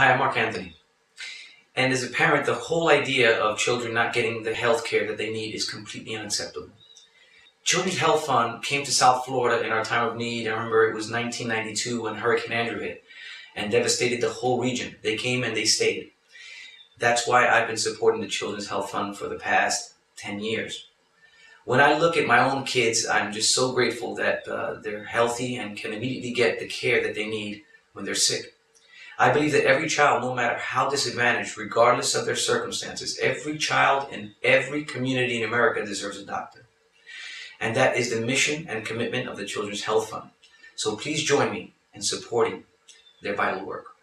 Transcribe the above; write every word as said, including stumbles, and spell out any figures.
Hi, I'm Marc Anthony. And as a parent, the whole idea of children not getting the health care that they need is completely unacceptable. Children's Health Fund came to South Florida in our time of need. I remember it was nineteen ninety-two when Hurricane Andrew hit and devastated the whole region. They came and they stayed. That's why I've been supporting the Children's Health Fund for the past ten years. When I look at my own kids, I'm just so grateful that uh, they're healthy and can immediately get the care that they need when they're sick. I believe that every child, no matter how disadvantaged, regardless of their circumstances, every child in every community in America deserves a doctor. And that is the mission and commitment of the Children's Health Fund. So please join me in supporting their vital work.